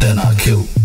Then I kill.